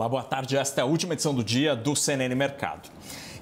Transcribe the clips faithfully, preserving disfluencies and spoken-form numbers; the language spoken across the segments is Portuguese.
Olá, boa tarde. Esta é a última edição do dia do C N N Mercado.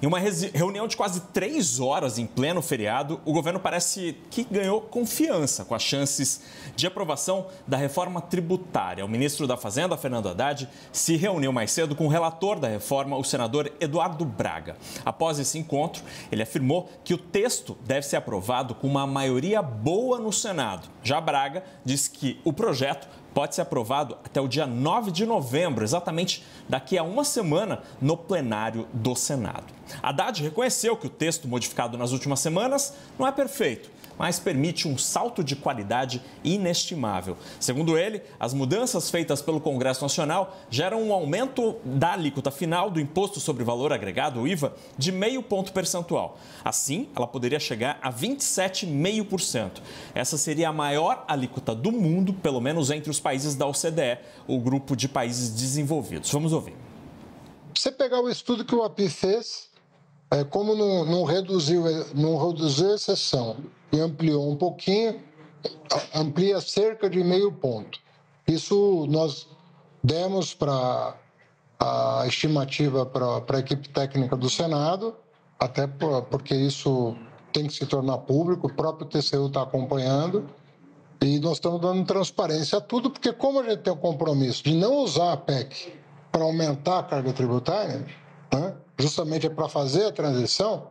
Em uma reunião de quase três horas em pleno feriado, o governo parece que ganhou confiança com as chances de aprovação da reforma tributária. O ministro da Fazenda, Fernando Haddad, se reuniu mais cedo com o relator da reforma, o senador Eduardo Braga. Após esse encontro, ele afirmou que o texto deve ser aprovado com uma maioria boa no Senado. Já Braga diz que o projeto pode ser aprovado até o dia nove de novembro, exatamente daqui a uma semana, no plenário do Senado. Haddad reconheceu que o texto modificado nas últimas semanas não é perfeito, mas permite um salto de qualidade inestimável. Segundo ele, as mudanças feitas pelo Congresso Nacional geram um aumento da alíquota final do Imposto sobre Valor Agregado, o I V A, de meio ponto percentual. Assim, ela poderia chegar a vinte e sete vírgula cinco por cento. Essa seria a maior alíquota do mundo, pelo menos entre os países da O C D E, o grupo de países desenvolvidos. Vamos ouvir. Você pegar o estudo que o A P I fez, é, como não, não, reduziu, não reduziu a exceção, e ampliou um pouquinho, amplia cerca de meio ponto. Isso nós demos para a estimativa para a equipe técnica do Senado, até porque isso tem que se tornar público, o próprio T C U está acompanhando, e nós estamos dando transparência a tudo, porque como a gente tem o compromisso de não usar a P E C para aumentar a carga tributária, né, justamente é para fazer a transição,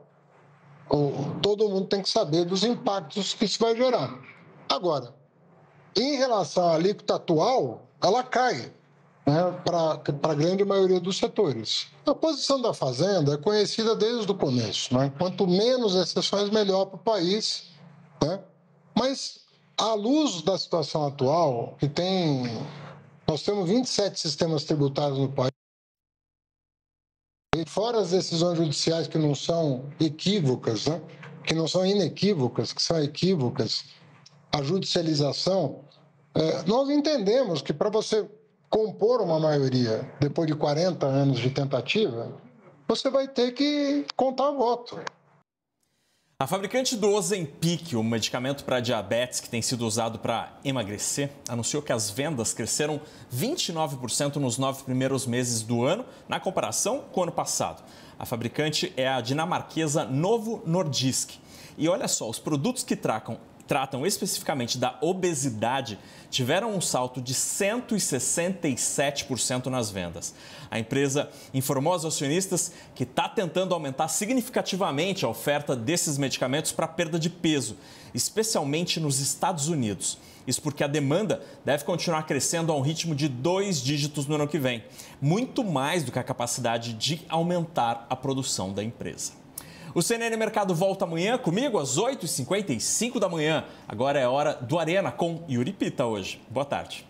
todo mundo tem que saber dos impactos que isso vai gerar. Agora, em relação à alíquota atual, ela cai, né, para a grande maioria dos setores. A posição da Fazenda é conhecida desde o começo, né? Quanto menos exceções, melhor para o país, né? Mas, à luz da situação atual, que tem, nós temos vinte e sete sistemas tributários no país, fora as decisões judiciais que não são equívocas, né? Que não são inequívocas, que são equívocas, a judicialização, é, nós entendemos que para você compor uma maioria, depois de quarenta anos de tentativa, você vai ter que contar voto. A fabricante do Ozempic, o medicamento para diabetes que tem sido usado para emagrecer, anunciou que as vendas cresceram vinte e nove por cento nos nove primeiros meses do ano, na comparação com o ano passado. A fabricante é a dinamarquesa Novo Nordisk. E olha só, os produtos que tracam, tratam especificamente da obesidade tiveram um salto de cento e sessenta e sete por cento nas vendas. A empresa informou aos acionistas que está tentando aumentar significativamente a oferta desses medicamentos para perda de peso, especialmente nos Estados Unidos. Isso porque a demanda deve continuar crescendo a um ritmo de dois dígitos no ano que vem, muito mais do que a capacidade de aumentar a produção da empresa. O C N N Mercado volta amanhã comigo às oito e cinquenta e cinco da manhã. Agora é hora do Arena com Yuri Pita hoje. Boa tarde.